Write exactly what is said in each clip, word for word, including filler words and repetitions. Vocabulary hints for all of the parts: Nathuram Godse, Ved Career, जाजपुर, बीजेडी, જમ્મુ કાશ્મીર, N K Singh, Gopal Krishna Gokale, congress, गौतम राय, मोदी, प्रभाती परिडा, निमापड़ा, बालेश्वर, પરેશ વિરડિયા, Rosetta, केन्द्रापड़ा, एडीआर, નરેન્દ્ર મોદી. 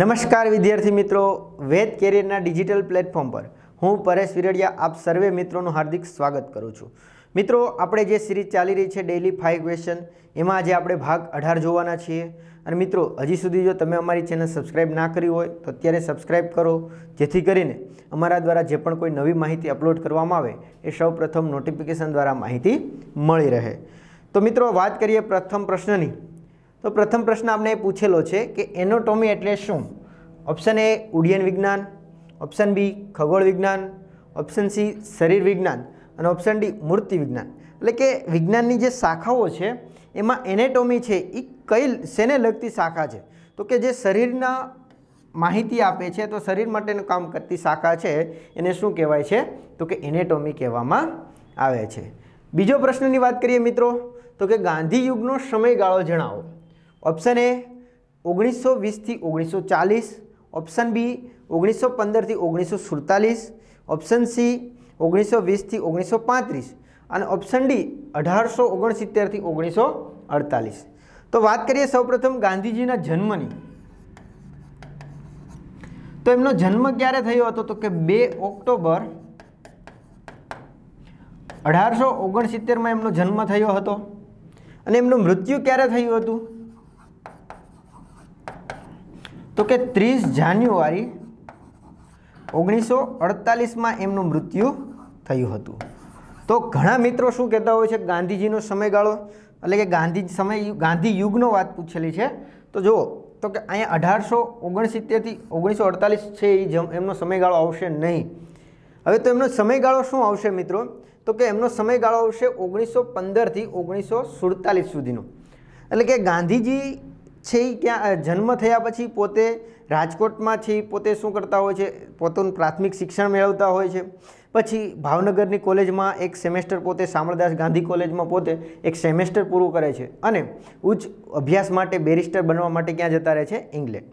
નમસ્કાર વિદ્યાર્થી મિત્રો, વેદ કેરિયરના ડિજિટલ પ્લેટફોર્મ પર હું પરેશ વિરડિયા આપ સર્વે મિત્રોનું હાર્દિક સ્વાગત કરું છું। મિત્રો, આપણે જે સિરીઝ ચાલી રહી છે ડેઇલી ફાઇવ ક્વેશ્ચન, એમાં આજે આપણે ભાગ અઢાર જોવાના છીએ। અને મિત્રો, હજી સુધી જો તમે અમારી ચેનલ સબસ્ક્રાઈબ ના કરી હોય તો અત્યારે સબસ્ક્રાઈબ કરો, જેથી કરીને અમારા દ્વારા જે પણ કોઈ નવી માહિતી અપલોડ કરવામાં આવે એ સૌ પ્રથમ નોટિફિકેશન દ્વારા માહિતી મળી રહે। તો મિત્રો, વાત કરીએ પ્રથમ પ્રશ્નની। तो प्रथम प्रश्न आपने पूछेलो है कि एनोटॉमी एटले शू। ऑप्शन ए उड्डयन विज्ञान, ऑप्शन बी खगोल विज्ञान, ऑप्शन सी शरीर विज्ञान और ऑप्शन डी मूर्ति विज्ञान। एटले के विज्ञान की शाखाओ है एम एनेटॉमी है ये कई सेने लगती शाखा है, तो कि शरीरना माहिती आपे है, तो शरीर माटे काम करती शाखा है एने शू कहवाय, तो कि एनेटॉमी कहवामां आवे छे। बीजो प्रश्ननी वात करिए मित्रों, तो कि गांधी युगनो समयगाळो जणावो। ऑप्शन ए ओगनीस सौ वीस थी ओगनीस सौ चालीस, ऑप्शन बी ओगनीस सौ पंदर थी ओगनीस सौ सुड़तालीस, ऑप्शन सी ओगनीस सौ वीस थी ओगनीस सौ पैंतीस और ऑप्शन डी अठार सौ ओगणसित्तेर थी ओगनीस सौ अड़तालीस। तो बात करिए सौ प्रथम गांधीजी जन्मनी। तो एमनो जन्म क्यारे थयो हतो, तो के बे ऑक्टोबर अठार सौ ओगणसित्तेर में एमनो जन्म थयो हतो अने एमनुं मृत्यु क्यारे थयुं हतुं, तो के तीस जान्युआरी ओगनीस सौ अड़तालीस में एमनु मृत्यु थयुं हतुं। तो घणा मित्रों शू कहता हो गांधीजीनो समयगाळो, एटले के गांधी समय गांधी युगनो वात पूछेली है। तो जो तो कि अहीं अठार सौ ओगणसित्तेर थी ओगनीस सौ अड़तालीस है एमनो समयगाळो आवशे नहीं। हवे तो एमनो समयगाळो शू आवशे मित्रों, तो कि एमनो समयगाळो आवशे ओगनीस सौ पंदर थी ओगनीस सौ सुड़तालीस सुधीनो। एटले के गांधीजी छे क्या जन्म थया पछी पोते राजकोट में छे पोते शू करता होय छे, पोतानुं प्राथमिक शिक्षण मेळवता होय छे। पछी भावनगर नी कॉलेज में एक सेमेस्टर पोते शामळदास गांधी कॉलेज में पोते एक सेमेस्टर पूरु करे छे अने उच्च अभ्यास माटे बेरिस्टर बनवा माटे क्यां जता रहे छे, इंग्लेंड।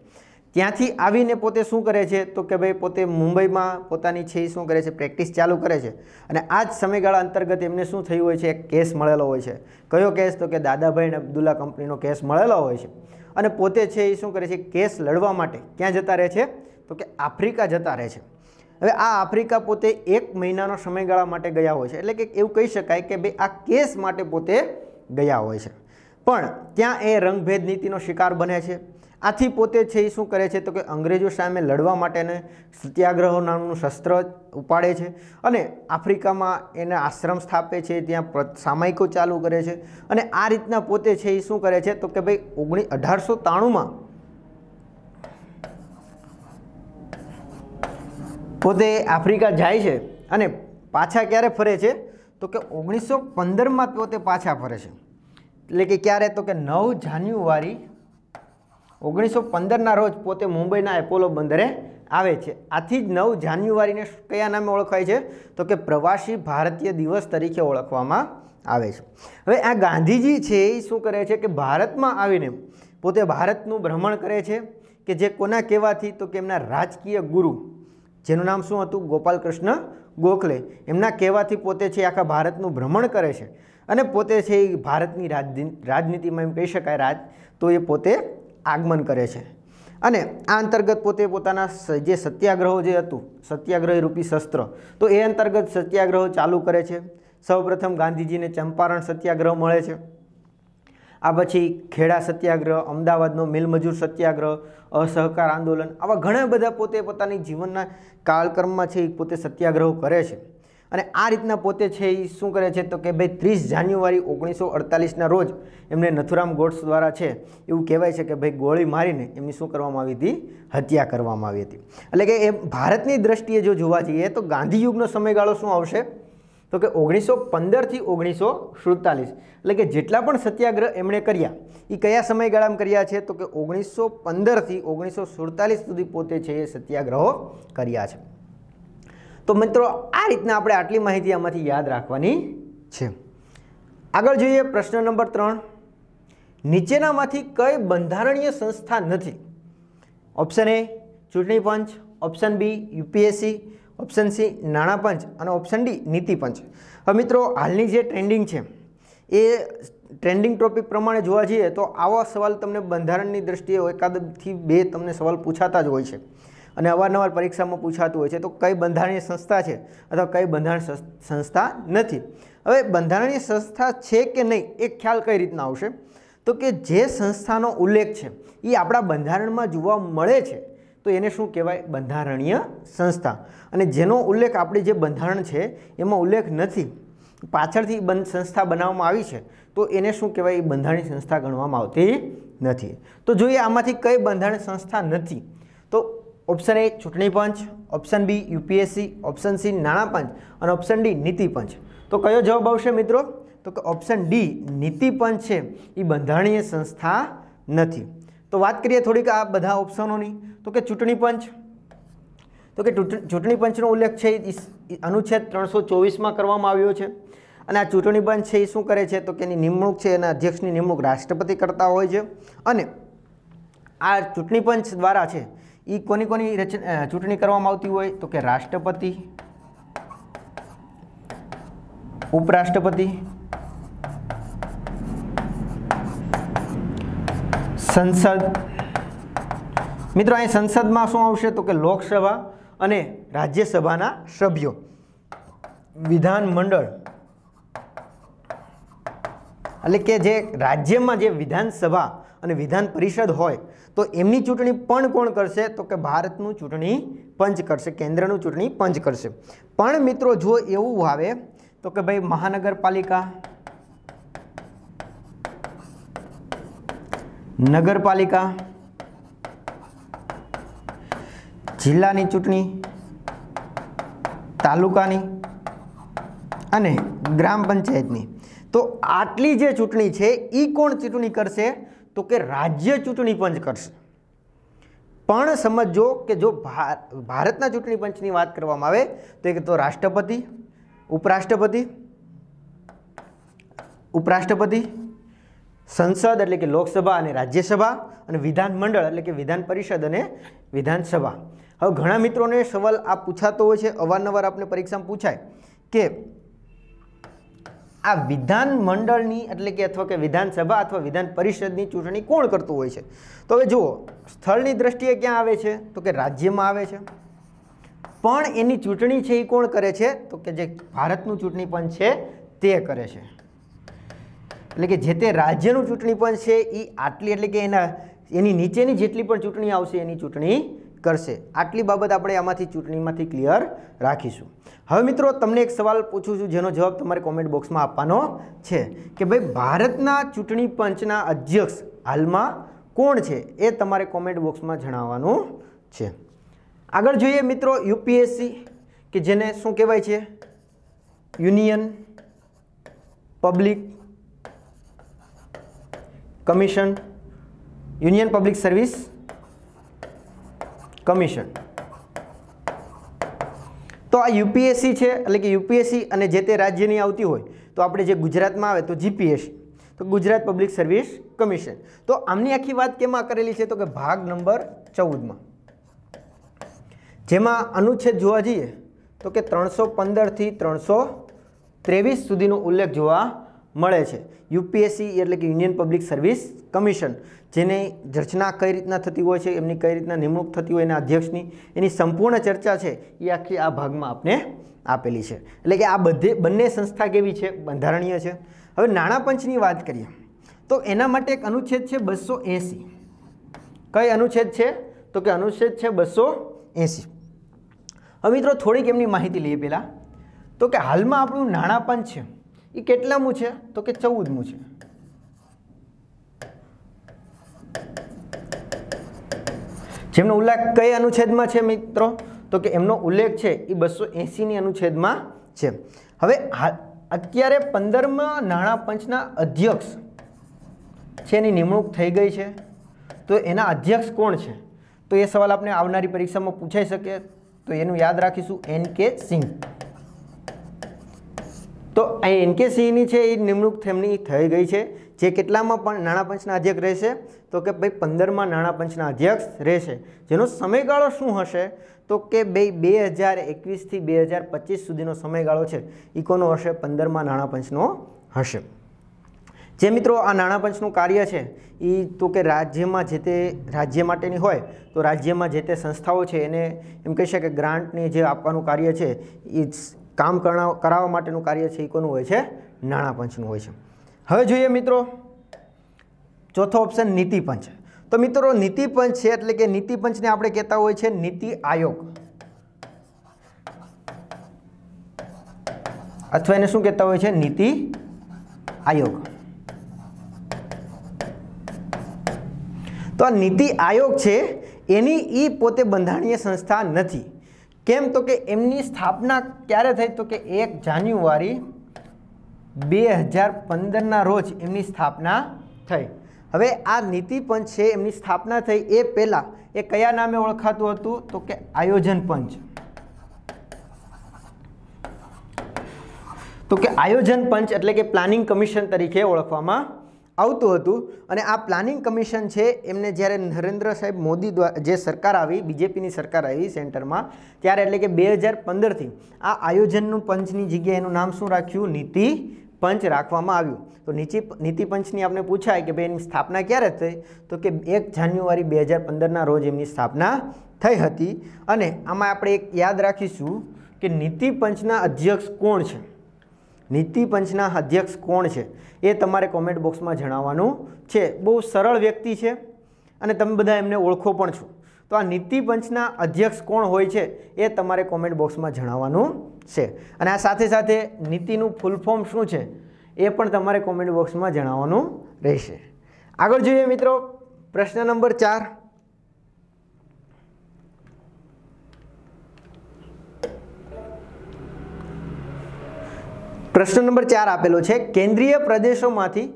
त्यांथी आवीने पोते शू करे छे, तो के भाई पोते मुंबई में पोतानी छे शू करे छे, प्रेक्टिस चालू करे छे। अने आज समयगाळा अंतर्गत एमने शू थयुं होय छे, एक केस मळेलो होय छे। कयो केस, तो के दादाभाई ने अब्दुल्ला कंपनीनो केस मळेलो होय छे अने पोते छे शू करे छे केस लड़वा माटे क्यां जता रहे छे, तो कि आफ्रिका जता रहे छे। हवे आ आफ्रिका पोते एक महीनानो समयगाळा माटे गया होय छे, एटले के एवुं कही शकाय के भाई आ केस माटे पोते गया होय छे, पण त्यां ए रंगभेद नीतिनो शिकार बने छे। आथी पोते छे शू करे छे, तो कि अंग्रेजों सामे लड़वा माटेने सत्याग्रह नामनुं शस्त्र उपाड़े छे अने आफ्रिकामां एना आश्रम स्थापे छे, त्यां सामयिको चालू करे छे अने आ रीतना पोते छे ई शू करे छे, तो कि भाई ओगणी अठार सौ ताणु मां पोते आफ्रिका जाय छे अने पाछा क्यारे फरे छे, तो कि ओगनीस सौ पंदर मां पोते पाछा फरे छे। एटले के क्यारे, तो कि नौ जान्युआरी ओगनीस सौ पंदर ना रोज पोते मुंबई ना एपोलो बंदरे आवे छे। आथी ज नौ जान्युआरी ने क्या नामे ओळखाय छे, तो कि प्रवासी भारतीय दिवस तरीके ओळखवामां आवे छे। हवे आ गांधीजी छे ए शुं करे छे कि भारत में आवीने पोते भारतनुं भ्रमण करे छे, कि जे कोना कहेवाथी, तो कि एमना राजकीय गुरु जेनुं नाम शुं हतुं, गोपाल कृष्ण गोखले, एमना कहेवाथी पोते छे आखा भारतनुं भ्रमण करे छे अने पोते छे भारतनी राजनीतिमां एम कही शकाय राज, तो ए पोते आगमन करे छे। अने आ अंतर्गत पोते पोताना जे सत्याग्रहो जे हतुं सत्याग्रह रूपी शस्त्र, तो ए अंतर्गत सत्याग्रह चालू करे छे। सौ प्रथम गांधीजी ने चंपारण सत्याग्रह मळे छे, आ पछी खेड़ा सत्याग्रह, अमदावादनो मिलमजूर सत्याग्रह, असहकार आंदोलन, आवा घणा बधा पोते पोतानी जीवनना कालक्रममां छे पोते सत्याग्रह करे छे। अने आ रीतना पोते छे ई शू करे छे, तो कि भाई तीस जान्युआरी ओगनीस सौ अड़तालीस ना रोज एमने नथुराम गोड्स द्वारा है एवं कहवाय छे कि भाई गोली मारीने एमनी शू करवामां आवी हती, हत्या करवामां आवी हती। एटले के ए भारतनी दृष्टिए जो जोवा जईए तो गांधी युगनो समयगाळो शू आवशे, तो कि ओगनीस सौ पंदर थी ओगनीस सौ सुड़तालीस। एटले के जेटला पण सत्याग्रह एमणे कर्या ई कया समयगाळामां कर्या छे, तो कि ओगनीस सौ पंदर थी ओगनीस सौ सुड़तालीस सुधी पोते छे ए सत्याग्रहो कर्या छे। तो मित्रों, आ रीतना आपणे आटली माहिती आमांथी याद राखवानी छे। आगळ जोईए प्रश्न नंबर त्रण। नीचेनामांथी कई बंधारणीय संस्था नथी। ऑप्शन ए चूंटणी पंच, option B UPSC, option C नाणापंच और ऑप्शन डी नीति पंच। हवे मित्रों, हालनी जे ट्रेंडिंग छे ए ट्रेंडिंग टॉपिक प्रमाणे जोवा जीए तो आवा सवाल तमने બંધારણની દ્રષ્ટિએ એકાદથી બે તમને સવાલ પૂછાતા જ હોય છે અને અવારનવાર પરીક્ષામાં પૂછાતું હોય છે। તો કઈ બંધારણીય સંસ્થા છે અથવા કઈ બંધારણ સંસ્થા નથી। હવે બંધારણીય સંસ્થા છે કે નહીં એ ખ્યાલ કઈ રીતના આવશે તો કે જે સંસ્થાનો ઉલ્લેખ છે એ આપણા બંધારણમાં જોવા મળે છે तो एने शू कहवाय बंधारणीय संस्था। अने जेनो उल्लेख आपणे जे बंधारण छे एमां उल्लेख नथी पाछळथी संस्था बनाववामां आवी छे तो एने शू कहवाय बंधारणीय संस्था गणवामां आवती नथी। तो जोईए आमांथी कई बंधारणीय संस्था नथी तो ऑप्शन ए चूंटणी पंच, option B UPSC, option C नाणां पंच अने ऑप्शन डी नीति पंच। तो कयो जवाब आवशे मित्रों तो के ऑप्शन डी नीति पंच छे ए बंधारणीय संस्था नथी। तो बात करिए थोड़ीक आ बधा ऑप्शनोनी तो कि चूंटणी पंच तो कि चूंटणी पंचनो उल्लेख है अनुच्छेद त्रण सौ चौवीस में करवामां आव्यो छे अने आ चूंटणी पंच है शू करे छे तो कि निमणूक है एना अध्यक्षनी निमणूक राष्ट्रपति करता होय छे अने आ चूंटणी पंच द्वारा है ई कोनी कोनी रचना चूंटणी करवामां आवती होय तो कि राष्ट्रपति, उपराष्ट्रपति, संसद। मित्रों अहीं संसद में शू आवशे तो के लोकसभा अने राज्यसभाना सभ्यो, विधानमंडल एटले के जे राज्यमां जे विधानसभा अने विधान परिषद होय तो एमनी चूंटणी पण कोण करशे तो के भारतनुं चूंटणी पंच करशे, केन्द्रनुं चूंटणी पंच करशे। पण मित्रों जो एवुं आवे तो के भाई महानगरपालिका, नगरपालिका, जिल्लानी चूंटणी, तालुकानी अने ग्राम पंचायतनी तो आटली जे चूंटणी छे ई कोण चूंटणी करशे तो के राज्य चूंटणी पंच करशे। पण समझो कि जो भारतना चूंटणी पंचनी वात करवामां आवे तो एक तो राष्ट्रपति, उपराष्ट्रपति, उपराष्ट्रपति, संसद एटले के लोकसभा अने राज्यसभा अने विधानमंडल एटले के विधान परिषद अने विधानसभा। हवे घणा मित्रोंने सवाल आ पूछातो होय छे अवारनवार आपने परीक्षामां पूछाय के आ विधानमंडळनी एटले के अथवा के विधानसभा अथवा विधान परिषदनी चूंटणी कोण करतो होय छे। तो हवे जुओ स्थळनी दृष्टिए क्यां आवे छे तो के राज्यमां आवे छे पण एनी चूंटणी छे ए कोण करे छे तो के जे भारतनुं चूंटणी पंच छे ते करे छे। एटले के जे ते राज्यनुं चूंटणी पंच छे ई आटली एटले के एना एनी नीचेनी जेटली पण चूंटणी आवशे एनी चूंटणी करशे। आटली बाबत आपणे आमांथी चूंटणीमांथी क्लियर राखीशुं। हवे मित्रों तमने एक सवाल पूछूं छुं जेनो जवाब तमारे कॉमेंट बॉक्स में आपवानो छे के भाई भारतना चूंटणी पंचना अध्यक्ष हालमां कोण छे ए तमारे कॉमेंट बॉक्स में जणाववानुं छे। आगळ जोईए मित्रों यूपीएससी के जेने शुं कहेवाय छे union public commission, union public service commission. तो आ यूपीएससी है एटले कि यूपीएससी अने जे ते राज्यनी आवती होय तो आपणे जे गुजरात में आए तो जीपीएससी तो गुजरात पब्लिक सर्विस कमीशन। तो आमनी आखी बात केमां करेली छे तो कि भाग नंबर चौदह में जेमां अनुच्छेद जोवा जीए तो कि त्रण सौ पंदर थी त्रण सौ तेवीस सुधीनो उल्लेख जोवा मळे छे। यूपीएससी एटले कि यूनियन पब्लिक सर्विस कमीशन जेने रचना कई रीतना थती होय छे, एमनी कई रीतना निमणूक थती होय, एना अध्यक्षनी एनी संपूर्ण चर्चा छे ए आखी आ भागमां आपने आपेली छे। एटले कि आ बधे बंने संस्था केवी छे, बंधारणीय छे। हवे नाणां पंचनी वात करीए तो एना माटे एक अनुच्छेद छे बस्सो एंशी। कई अनुच्छेद छे तो कि अनुच्छेद छे बस्सो एंशी। हवे मित्रों थोड़ीक एमनी माहिती लईए पहेला तो कि हालमां आपणो नाणां पंच छे ई केटलामु छे तो के चौदमु छे। जेमनो उल्लेख कई अनुच्छेद में छे मित्रों तो के एमनो उल्लेख छे ई बस्सो एंशी नी अनुच्छेद में छे। हवे अत्यारे पंदरमा नाणां पंचना अध्यक्ष छे एनी निमणूक थई गई छे तो एना अध्यक्ष कोण छे तो ये सवाल आपने आवनारी परीक्षा में पूछाई सके तो एनु याद राखीशुं एन के सिंह। तो एन के सिंह है ये निमणूक थमनी थी गई है जे के नाणां पंचना अध्यक्ष रहेशे तो कि भाई पंदर में नाणां पंचना अध्यक्ष रहेशे जेनो समयगाळो शू हशे तो कि भाई बे हज़ार एकवीस थी बे हज़ार पच्चीस सुधीनो समयगाळो है ई कोनो हशे पंदर में नाणां पंचनो हशे। જે મિત્રો આ નાણાં પંચનું કાર્ય છે એ તો કે રાજ્યમાં જે તે રાજ્ય માટેની હોય તો રાજ્યમાં જે તે સંસ્થાઓ છે એને એમ કહી શકે ગ્રાન્ટને જે આપવાનું કાર્ય છે એ કામ કરાવવા માટેનું કાર્ય છે એ કોનું હોય છે? નાણાં પંચનું હોય છે. હવે જોઈએ મિત્રો ચોથો ઓપ્શન નીતિ પંચ. તો મિત્રો નીતિ પંચ છે એટલે કે નીતિ પંચને આપણે કહેતા હોય છે નીતિ આયોગ અથવા એને શું કહેતા હોય છે? નીતિ આયોગ. तो आ नीति आयोग है एनी ई पोते बंधारणीय संस्था नहीं केम तो के एमनी स्थापना क्यारे थई तो के एक जान्युआरी दो हज़ार पंदर ना रोज एमनी स्थापना थई। हवे आ नीति पंच है एमनी स्थापना थई ए पहेला ए कया नामे ओळखातुं हतुं तो के आयोजन पंच। तो के आयोजन पंच एटले के प्लानिंग कमीशन तरीके ओळखवामां આવતું હતું અને આ પ્લાનિંગ કમિશન છે એમને જ્યારે નરેન્દ્ર સાહેબ મોદી દ્વારા જે સરકાર આવી બીજેપીની સરકાર આવી સેન્ટરમાં ત્યારે એટલે કે બે હજાર પંદરથી આ આયોજનનું પંચની જગ્યાએ એનું નામ શું રાખ્યું? નીતિ પંચ રાખવામાં આવ્યું. તો નીચે નીતિ પંચની આપણે પૂછાય કે ભાઈ એની સ્થાપના ક્યારે થઈ તો કે એક જાન્યુઆરી બે હજાર પંદરના રોજ એમની સ્થાપના થઈ હતી. અને આમાં આપણે એક યાદ રાખીશું કે નીતિ પંચના અધ્યક્ષ કોણ છે? નીતિ પંચના અધ્યક્ષ કોણ છે એ તમારે કોમેન્ટ બોક્સમાં જણાવવાનું છે. બહુ સરળ વ્યક્તિ છે અને તમે બધા એમને ઓળખો પણ છો. તો આ નીતિ પંચના અધ્યક્ષ કોણ હોય છે એ તમારે કોમેન્ટ બોક્સમાં જણાવવાનું છે. અને આ સાથે સાથે નીતિનું ફૂલ ફોર્મ શું છે એ પણ તમારે કોમેન્ટ બોક્સમાં જણાવવાનું રહેશે. આગળ જોઈએ મિત્રો પ્રશ્ન નંબર ચાર. प्रश्न नंबर चार आपेलो है केन्द्रीय प्रदेशों में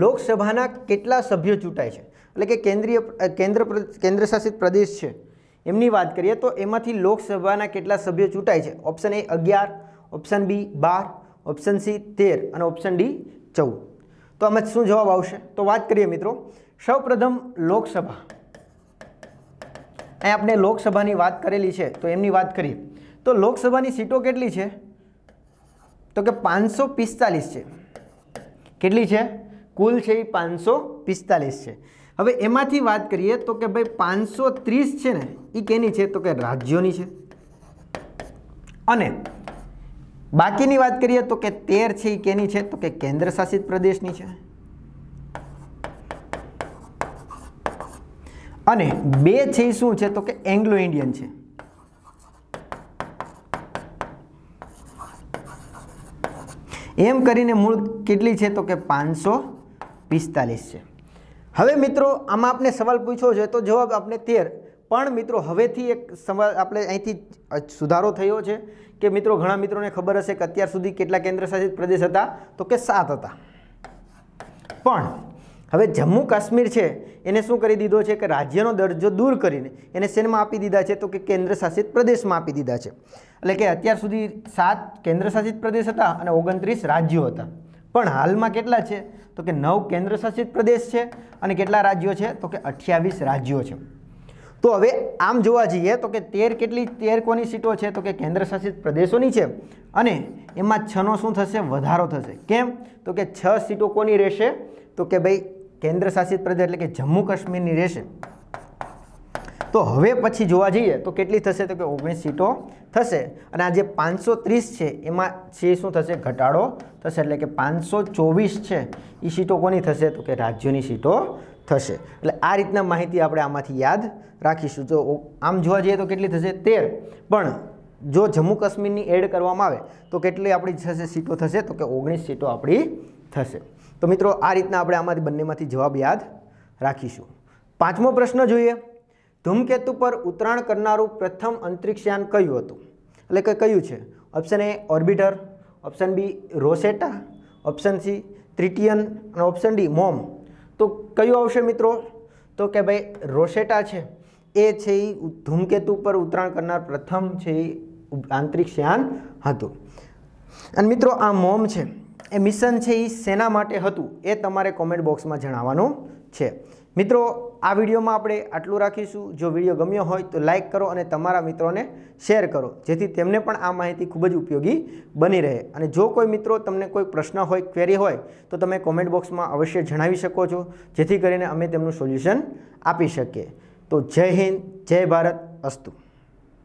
लोकसभा केटला सभ्य चूंटाय है એટલે કે કેન્દ્રીય કેન્દ્ર કેન્દ્રશાસિત પ્રદેશ છે એમની વાત કરીએ તો એમાંથી લોકસભાના કેટલા સભ્યો ચૂંટાય છે? ઓપ્શન એ અગિયાર, ઓપ્શન બી બાર, ઓપ્શન સી તેર અને ઓપ્શન ડી ચૌદ. તો આમાં શું જવાબ આવશે? તો વાત કરીએ મિત્રો સૌપ્રથમ લોકસભા. અહીં આપણે લોકસભાની વાત કરેલી છે તો એમની વાત કરીએ તો લોકસભાની સીટો કેટલી છે तो के पांच सौ पिस्तालीस है. केटली है? कुल है पांच सौ पिस्तालीस है. हवे एमांथी वात करिए तो के भाई पांच सौ तीस है ने ई केनी है तो के राज्योनी है अने बाकीनी वात करिए तो के तेर है ई केनी है तो के केन्द्र शासित प्रदेशनी है अने बे है शू है तो के एंग्लो इंडियन है. एम करीने मूल केटली है तो के पांच सौ पिस्तालीस है. हवे मित्रों आमां आपने सवाल पूछो है तो जवाब आपने तेर पण मित्रों हवेथी एक सवाल आपणे अहींथी सुधारो थयो छे के मित्रों घणा मित्रों ने खबर हशे के अत्यार सुधी केटला केन्द्रशासित प्रदेश हता तो के सात हता पण हवे जम्मू काश्मीर है एने शू करी दीधो है कि राज्यनो दर्जो दूर करीने एने शेनामां आपी दीधा है तो के केन्द्रशासित प्रदेश में आपी दीधा है. એટલે કે અત્યાર સુધી સાત કેન્દ્રશાસિત પ્રદેશ હતા અને ઓગણત્રીસ રાજ્યો હતા પણ હાલમાં કેટલા છે તો કે નવ કેન્દ્રશાસિત પ્રદેશ છે અને કેટલા રાજ્યો છે તો કે અઠ્યાવીસ રાજ્યો છે. તો હવે આમ જોવા જઈએ તો કે તેર કેટલી તેર કોની સીટો છે તો કે કેન્દ્રશાસિત પ્રદેશોની છે અને એમાં છ નો શું થશે? વધારો થશે. કેમ તો કે છ સીટો કોની રહેશે તો કે ભાઈ કેન્દ્રશાસિત પ્રદેશ એટલે કે જમ્મુ કાશ્મીરની રહેશે. तो हवे पछी जोवा जईए तो केटली थशे तो के ओगणीस सीटों थशे अने आ जे पांच सौ तीस है एमां छे शुं थशे? घटाडो थशे एटले के पांच सौ चौवीस है ई सीटों कोनी थशे तो के राज्योनी सीटों थशे. एटले आ रीतना माहिती आपणे आमांथी याद राखीशुं. जो आम जोवा जईए तो केटली थशे? तेर पण जो जम्मू काश्मीरनी एड करवामां आवे तो केटली आपणी थशे सीटों थशे तो के ओगणीस सीटों आपणी थशे. तो मित्रों आ रीतना आपणे आमांथी बंनेमांथी जवाब याद राखीशुं. पांचमो प्रश्न जोईए. धूमकेतु पर उत्तराण करनारू प्रथम अंतरिक्षयान क्यूँ एटले के क्यूँ है? Option A orbiter, option B Rosetta, option C त्रिटियन और ऑप्शन डी मोम. तो क्यूँ आवशे मित्रों तो के भाई रोसेटा है ए छे धूमकेतु पर उत्तराण करनार प्रथम है अंतरिक्षयान हतुं. अने मित्रों आ मोम है ए मिशन है सेना माटे हतुं ए तमारे कॉमेंट बॉक्स में जणाववानुं छे. मित्रों આ વિડીયોમાં આપણે આટલું રાખીશું। જો વિડીયો ગમ્યો હોય તો લાઇક કરો અને તમારા મિત્રોને શેર કરો, જેથી તેમને પણ આ માહિતી ખૂબ જ ઉપયોગી બની રહે। અને જો કોઈ મિત્રો તમને કોઈ પ્રશ્ન હોય, ક્વેરી હોય તો તમે કોમેન્ટ બોક્સમાં અવશ્ય જણાવી શકો છો, જેથી કરીને અમે તેમનું સોલ્યુશન આપી શકીએ। તો જય હિન્દ, જય ભારત, અસ્તુ।